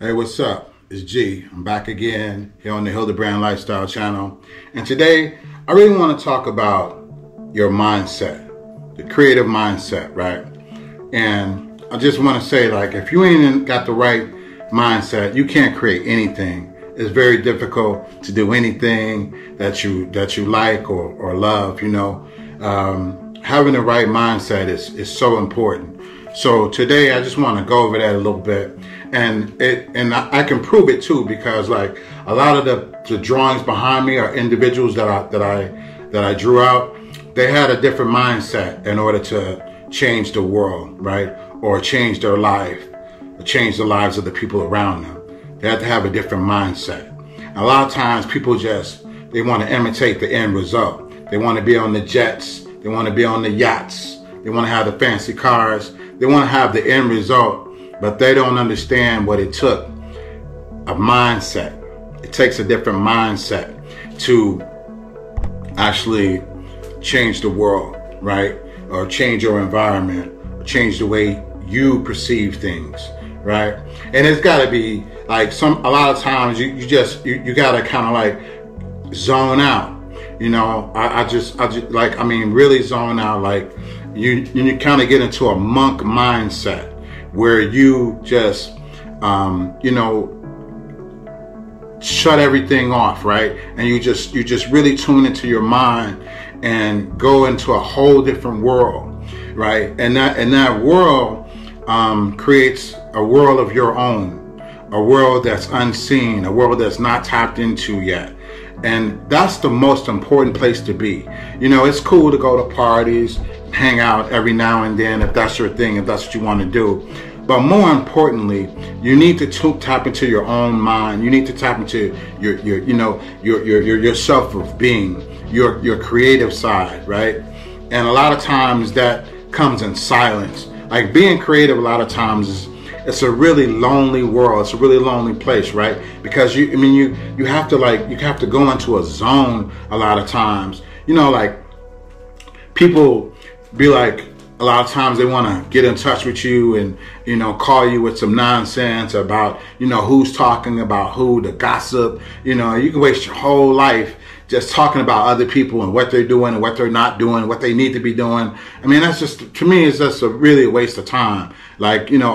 Hey, what's up? It's G. I'm back again here on the Hildebrand Lifestyle Channel. And today, I really want to talk about your mindset, the creative mindset, right? And I just want to say, like, if you ain't got the right mindset, you can't create anything. It's very difficult to do anything that you like or love, you know. Having the right mindset is so important. So today I just want to go over that a little bit, and I can prove it too, because like a lot of the drawings behind me are individuals that I drew out. They had a different mindset in order to change the world, right? Or change their life, or change the lives of the people around them. They have to have a different mindset. And a lot of times people they want to imitate the end result. They want to be on the jets. They want to be on the yachts. They want to have the fancy cars. They want to have the end result, but they don't understand what it took, a mindset. It takes a different mindset to actually change the world, right? Or change your environment, or change the way you perceive things, right? And it's got to be like a lot of times you got to kind of like zone out. You know, I just like, I mean, really zone out. Like you kind of get into a monk mindset where you just, you know, shut everything off, right? And you just really tune into your mind and go into a whole different world, right? And that world creates a world of your own, a world that's unseen, a world that's not tapped into yet. And that's the most important place to be. You know, it's cool to go to parties, hang out every now and then, if that's your thing, if that's what you want to do. But more importantly, you need to tap into your own mind. You need to tap into your self of being, your creative side, right? And a lot of times that comes in silence. Like being creative, a lot of times is, it's a really lonely world. It's a really lonely place, right? Because you have to go into a zone a lot of times. You know, like people be like, a lot of times they want to get in touch with you and, you know, call you with some nonsense about, you know, who's talking about who, the gossip. You know, you can waste your whole life just talking about other people and what they're doing and what they're not doing, what they need to be doing. I mean, that's just, to me, it's just really a waste of time. Like, you know,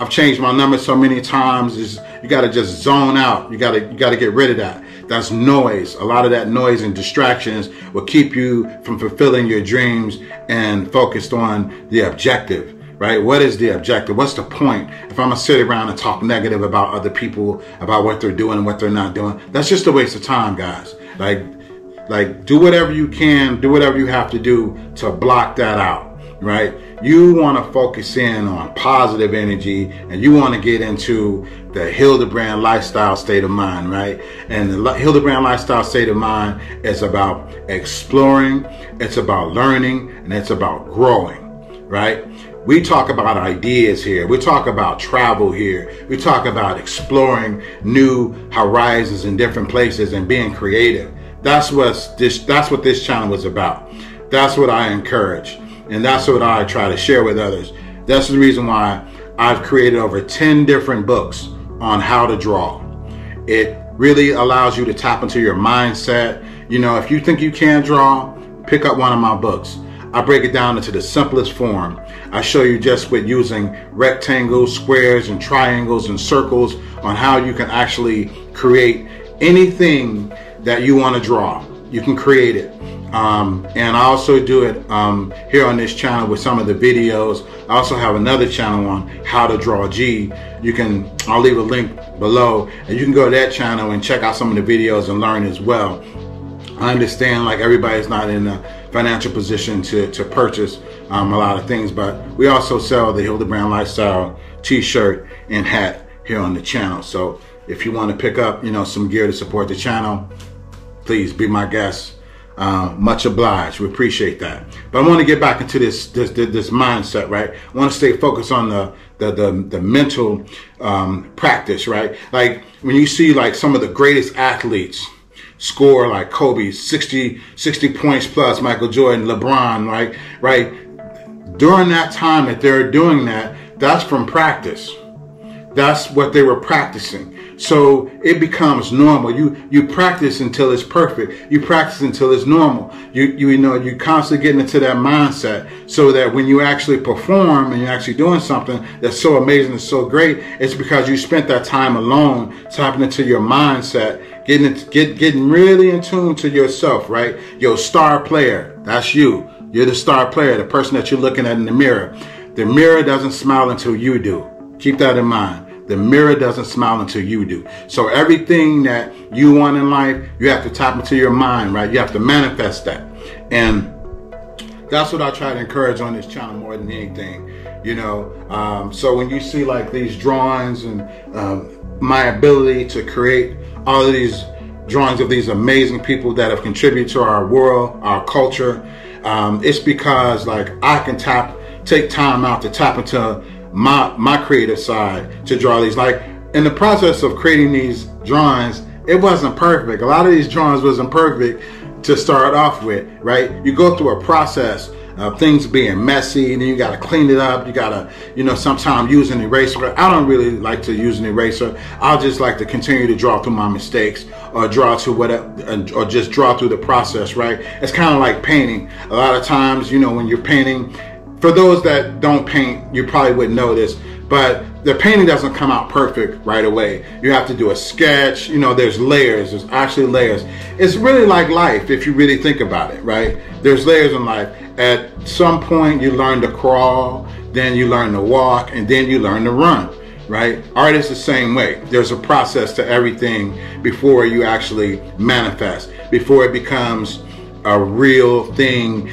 I've changed my number so many times. Is you got to just zone out. You got to get rid of that. That's noise. A lot of that noise and distractions will keep you from fulfilling your dreams and focused on the objective, right? What is the objective? What's the point? If I'm going to sit around and talk negative about other people, about what they're doing and what they're not doing, that's just a waste of time, guys. Like do whatever you can, do whatever you have to do to block that out. Right? You want to focus in on positive energy, and you want to get into the Hildebrand lifestyle state of mind, right? And the Hildebrand lifestyle state of mind is about exploring, it's about learning, and it's about growing, right? We talk about ideas here. We talk about travel here. We talk about exploring new horizons in different places and being creative. That's what this channel was about. That's what I encourage. And that's what I try to share with others. That's the reason why I've created over 10 different books on how to draw. It really allows you to tap into your mindset. You know, if you think you can't draw, pick up one of my books. I break it down into the simplest form. I show you just with using rectangles, squares, and triangles and circles on how you can actually create anything that you want to draw. You can create it. And I also do it here on this channel with some of the videos. I also have another channel on How to Draw G. I'll leave a link below, and you can go to that channel and check out some of the videos and learn as well. I understand like everybody's not in a financial position to purchase a lot of things, but we also sell the Hildebrand Lifestyle t-shirt and hat here on the channel. So if you want to pick up, you know, some gear to support the channel, please be my guest. Much obliged. We appreciate that. But I want to get back into this mindset, right? I want to stay focused on the mental practice, right? Like when you see like some of the greatest athletes score, like Kobe, 60 points plus, Michael Jordan, LeBron, right? During that time that they're doing that, that's from practice. That's what they were practicing. So it becomes normal. You practice until it's perfect. You practice until it's normal. You constantly getting into that mindset so that when you actually perform and you're actually doing something that's so amazing and so great, it's because you spent that time alone, tapping into your mindset, getting really in tune to yourself, right? Your star player, that's you. You're the star player, the person that you're looking at in the mirror. The mirror doesn't smile until you do. Keep that in mind. The mirror doesn't smile until you do. So everything that you want in life, you have to tap into your mind, right? You have to manifest that. And that's what I try to encourage on this channel more than anything, you know. So when you see like these drawings and my ability to create all of these drawings of these amazing people that have contributed to our world, our culture, it's because like I can take time out to tap into my creative side to draw these. Like in the process of creating these drawings, it wasn't perfect. A lot of these drawings wasn't perfect to start off with, right? You go through a process of things being messy, and then you gotta clean it up. You gotta, you know, sometimes use an eraser. I don't really like to use an eraser. I'll just like to continue to draw through my mistakes, or draw to whatever, or just draw through the process, right? It's kind of like painting. A lot of times, you know, when you're painting, for those that don't paint, you probably wouldn't know this, but the painting doesn't come out perfect right away. You have to do a sketch. You know, there's layers. There's actually layers. It's really like life if you really think about it, right? There's layers in life. At some point, you learn to crawl, then you learn to walk, and then you learn to run, right? Art is the same way. There's a process to everything before you actually manifest, before it becomes a real thing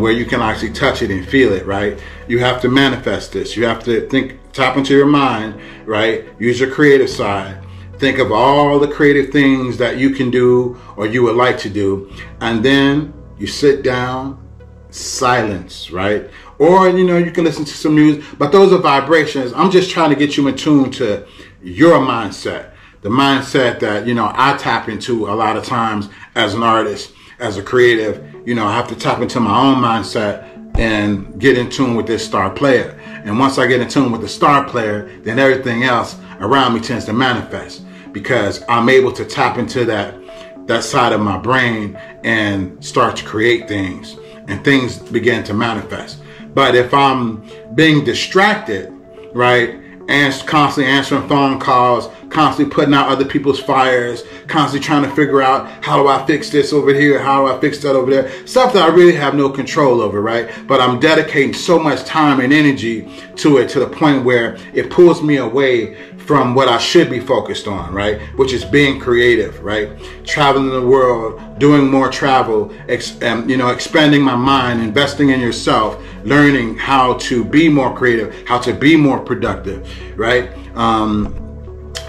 where you can actually touch it and feel it, right? You have to manifest this. You have to tap into your mind, right? Use your creative side. Think of all the creative things that you can do or you would like to do. And then you sit down, silence, right? Or, you know, you can listen to some music, but those are vibrations. I'm just trying to get you in tune to your mindset, the mindset that, you know, I tap into a lot of times as an artist. As a creative, you know, I have to tap into my own mindset and get in tune with this star player. And once I get in tune with the star player, then everything else around me tends to manifest because I'm able to tap into that side of my brain and start to create things, and things begin to manifest. But if I'm being distracted, right, and constantly answering phone calls, constantly putting out other people's fires, constantly trying to figure out how do I fix this over here, how do I fix that over there, stuff that I really have no control over, right? But I'm dedicating so much time and energy to it to the point where it pulls me away from what I should be focused on, right? Which is being creative, right? Traveling the world, doing more travel, you know, expanding my mind, investing in yourself, learning how to be more creative, how to be more productive, right?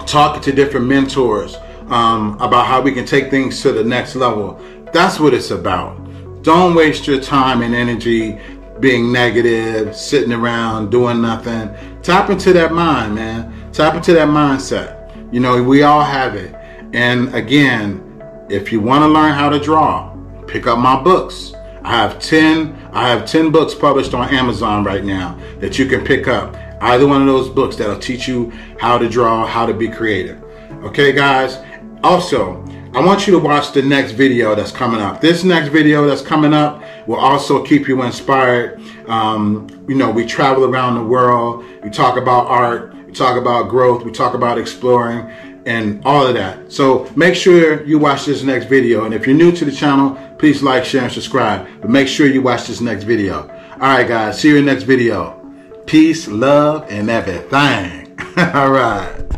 Talking to different mentors about how we can take things to the next level. That's what it's about. Don't waste your time and energy being negative, sitting around, doing nothing. Tap into that mind, man. Tap into that mindset. You know, we all have it. And again, if you want to learn how to draw, pick up my books. I have 10 books published on Amazon right now that you can pick up. Either one of those books that'll teach you how to draw, how to be creative. Okay, guys? Also, I want you to watch the next video that's coming up. This next video that's coming up will also keep you inspired. You know, we travel around the world. We talk about art. We talk about growth. We talk about exploring and all of that. So make sure you watch this next video. And if you're new to the channel, please like, share, and subscribe. But make sure you watch this next video. All right, guys. See you in the next video. Peace, love, and everything. All right.